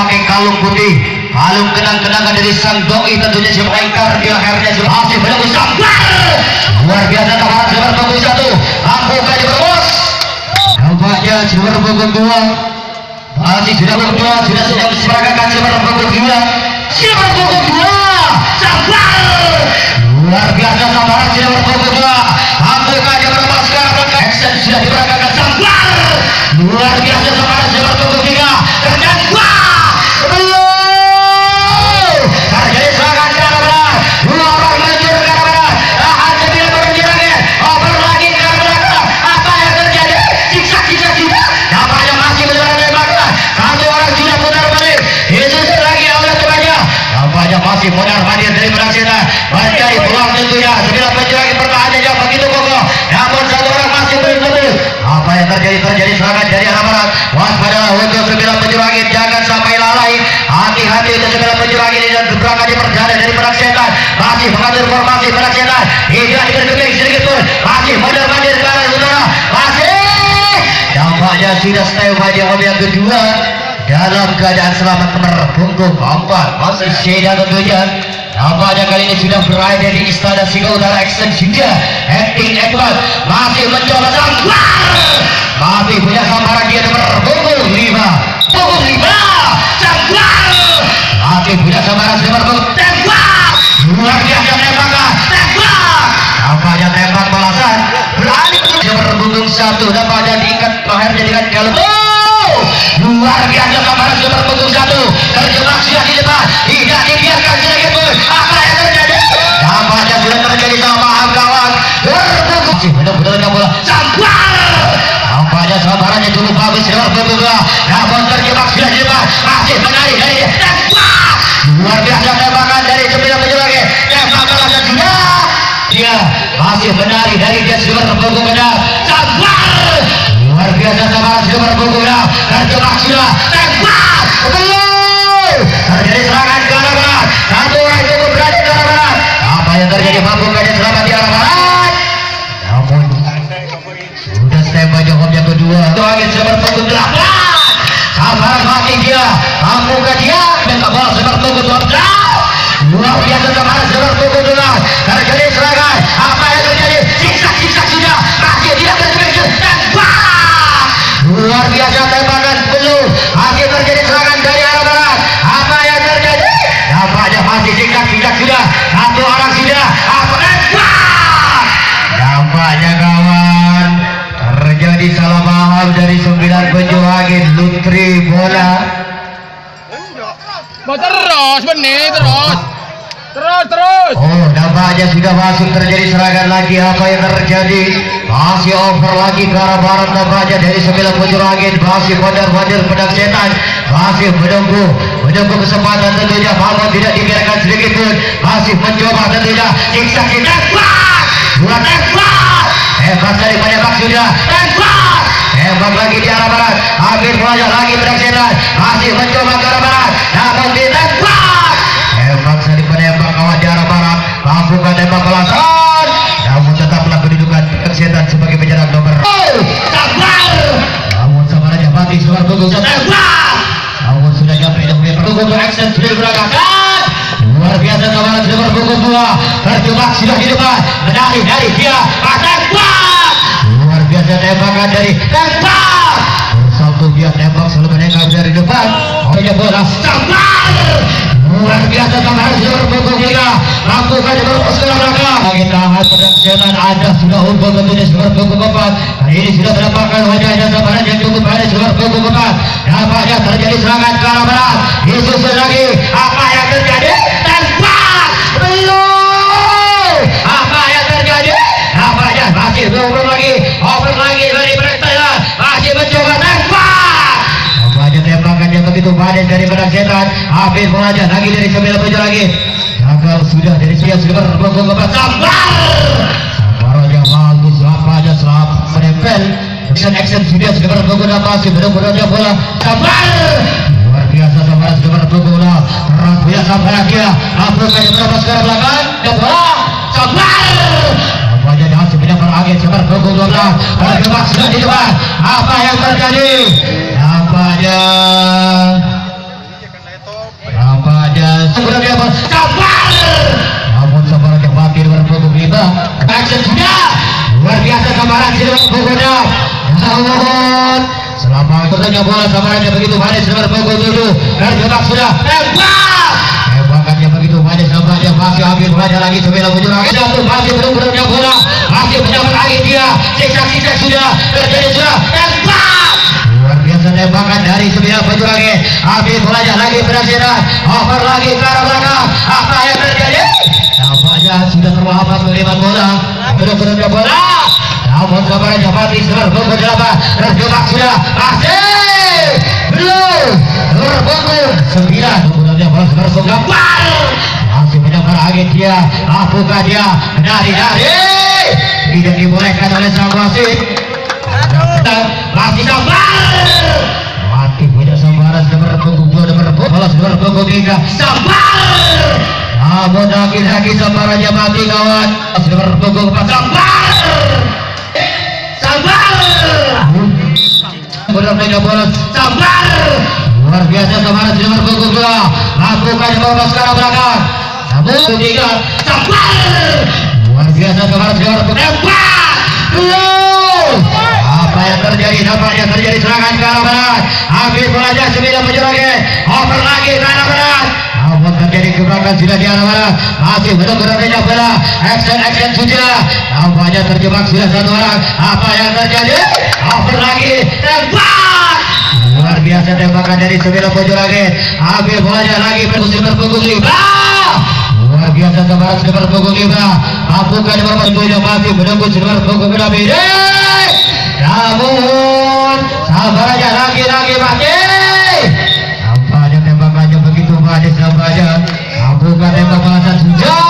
memakai kalung putih, kalung kenang-kenangan dari sang doi tentunya si melengkar di lehernya si hasil banyak usaha luar biasa tawaran si berbunyi satu angkukan si berbos nampaknya si berbunyi dua masih sudah berdua sudah diserahkan si berbunyi dua si berbunyi dua sabar luar biasa tawaran si berbunyi dua angkukan si berbos sekarang action sudah diserahkan sabar luar biasa tawaran si berbunyi tiga kerjaan dua masih modal hadir dari Pedang Setan bajai peluang tentunya segera penyerangan pertahanan yang begitu kokoh namun satu orang masih berhenti apa yang terjadi serangan dari anak-anak waspadalah untuk segera penyerangan jangan sampai lalai hati-hati untuk segera penyerangan ini dan berangkat di perdana dari Pedang Setan masih mengatur formasi Pedang Setan tidak dikerjakan sedikit pun masih modal hadir ke arah utara masih dampaknya sudah stay by di mobil yang kedua dalam keadaan selamat merebunggung empat masih sedia tentunya nampaknya kali ini sudah berada di Istana Singo Utara action sudah acting ekor masih mencoba sambar masih punya sambaran dia merebunggung lima sambar masih punya sambaran dia merebunggung tembak luar biasa tembakan tembak nampaknya tembak balasan berani dia merebunggung satu nampaknya diikat lehernya dengan kalung luar biasa kemarin sudah berpunggung satu terjebak sudah di depan tidak dibiarkan sedikit pun apa yang terjadi nampaknya sudah terjadi sama kawan berpunggung masih benar-benar yang bola sambar nampaknya sambarannya cukup bagus di luar punggung namun terjebak sudah di depan masih menarik dari tembak luar biasa tembakan dari sembilan penyerangan tembak balasnya sudah dia masih menarik dari dia sudah berpunggung benar sambar luar biasa sambaran sudah berpunggung terjebak sudah tembak belum terjadi serangan ke arah barat satu orang cukup berani ke arah barat apa yang terjadi mampukahnya selamat di arah barat namun sudah standby Jokowi yang kedua itu angin sudah berpunggung belakang sambaran mati dia mampukah dia minta bola sudah berpunggung belakang luar biasa sambaran sudah berpunggung belakang terjadi serangan apa yang terjadi siksa sudah masih tidak berpikir tembak luar biasa tembakan belum masih terjadi serangan dari arah barat apa yang terjadi nampaknya masih singkat sudah satu orang sudah apa nampaknya kawan terjadi salah paham dari 9 penjuangin lutri bola terus oh nampaknya sudah masuk terjadi serangan lagi apa yang terjadi masih over lagi ke arah barat nampaknya dari 9 penjuru angin masih bandar Pedang Setan masih menunggu kesempatan tentunya bahwa tidak dibiarkan sedikit pun masih mencoba tentunya siksa tembak buat tembak dari penembak sudah tembak lagi di arah barat hampir banyak lagi Pedang Setan masih mencoba ke arah barat namun ditembak paksa di penembak kawan di arah barat lakukan tembak balasan namun tetaplah kedudukan Pedang Setan sebagai penyerang nomor sabar namun sabar aja mati suara tutup tembak namun sudah nyampe dan berpukul action sudah diberangkatkan luar biasa kawan sudah berpukul dua terjebak sudah di depan menarik dari dia tembak luar biasa tembakan dari tembak bersatu dia tembak selalu menengah dari depan hanya bola sabar luar biasa kemarin sudah berpukul kita lakukan di berpukul sekolah belakang angin tahan Pedang Setan ada sudah unggul tentunya sudah berpukul keempat hari ini sudah menampakkan wajahnya kemarin yang cukup berani sudah berpukul keempat nampaknya terjadi serangan ke arah barat disusun lagi apa yang terjadi tembak belum apa yang terjadi nampaknya masih over lagi dari Pedang masih mencoba tembak nampaknya tembakan yang begitu panas dari Pedang Setan habis mengajak lagi dari 9 penjuru lagi gagal sudah dari dia sudah berpukul keempat sabar yang bagus lapanya selap menempel action sudah berpukul masih benar-benar dia bola sabar luar biasa sabar sudah berpukul terus dia sampai dia lakukan berapa sekarang belakang dia bola sabar nampaknya dia masih punya perangin sudah berpukul 12 terjebak sudah di depan apa yang terjadi nampaknya tiga bola sama aja begitu manis nomor pukul 7 dan jebak sudah tembak. Tembakannya begitu manis sama aja masih hampir banyak lagi sembilan menyerang jatuh masih belum punya bola masih mendapat angin dia siksa-siksa sudah terjadi sudah tembak. Luar biasa tembakan dari sembilan menyerang hampir banyak lagi penasiran over lagi ke arah belakang apa yang terjadi tampaknya sudah terlambat melihat bola belum punya bola. Namun kabarnya Fatih serbuk berapa terjebak sudah masih belum terbungkul 9 kemudiannya bola serbuk gambar masih menyambar angin dia lakukan dia dari tidak dibolehkan oleh sang wasit masih gambar mati punya sambaran serbuk 2 serbuk bola serbuk 3 sambar namun lagi sambarannya mati kawan serbuk 4 sambar bola mega bola sambar luar biasa sambaran nomor punggung 2 lakukan bola sekarang belakang namun 3 sambar luar biasa sambaran nomor punggung tembak apa yang terjadi nampaknya terjadi serangan ke arah barat habis belajar 9 menyerangnya over lagi ke arah barat namun terjadi gebrakan sudah di arah barat masih benar-benar mega bola action sudah nampaknya terjebak sudah satu orang apa yang terjadi over lagi tembak luar biasa tembakan dari sembilan pojok lagi habis bolanya lagi berpusing berpunggung libra luar biasa sebarang sebar punggung libra lakukan berpusing yang masih menunggu sebar punggung libra namun sabarnya lagi mati nampaknya tembakannya begitu manis nampaknya lakukan tembak balasan sudah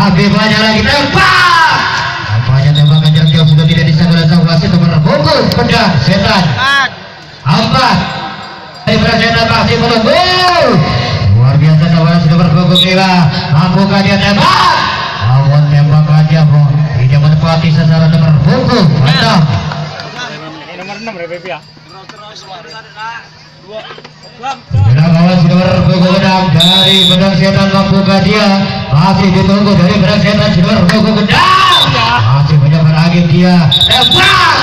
habis bolanya lagi tembak sudah tidak disanggulan sang wasit nomor punggung pedang setan 4 pedang setan masih menunggu luar biasa saudara sudah berpunggung gila lakukan dia tembak lawan tembakan dia bro tidak menepati sasaran nomor punggung pedang nomor 6 ya baby ya pedang kawan sudah berpunggung pedang dari pedang setan lakukan dia masih ditunggu dari pedang setan sudah berpunggung pedang masih menyambar angin dia tembak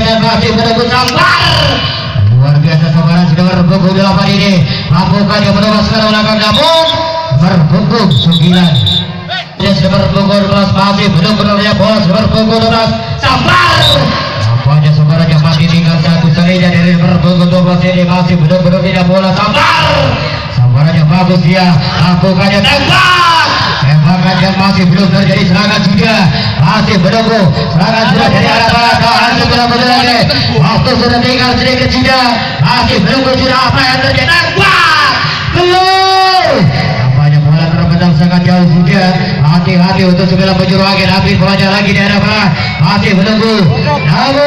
dan masih menunggu sambar luar biasa sambaran sudah berpunggung 8 ini lakukan yang menunggu sekarang belakang namun berpunggung 9 dia sudah berpunggung 12 masih menunggu bola sudah berpunggung 12 sambar nampaknya sambarannya masih tinggal satu serinya dari berpunggung 12 ini masih menunggu bola sambar sambarannya bagus dia lakukannya tembak tembakan yang masih belum terjadi serangan sudah masih menunggu serangan sudah dari arah barat kawan sudah berlari waktu sudah tinggal sedikit sudah masih menunggu sudah apa yang terjadi tembak belum nampaknya bola terbentang sangat jauh sudah hati-hati untuk 9 penjuru angin habis bolanya lagi di arah barat masih menunggu namun